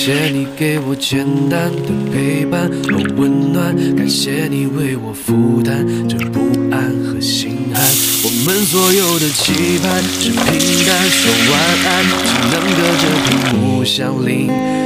谢你给我简单的陪伴和温暖，感谢你为我负担这不安和心寒。我们所有的期盼是平淡说晚安，只能隔着屏幕相邻。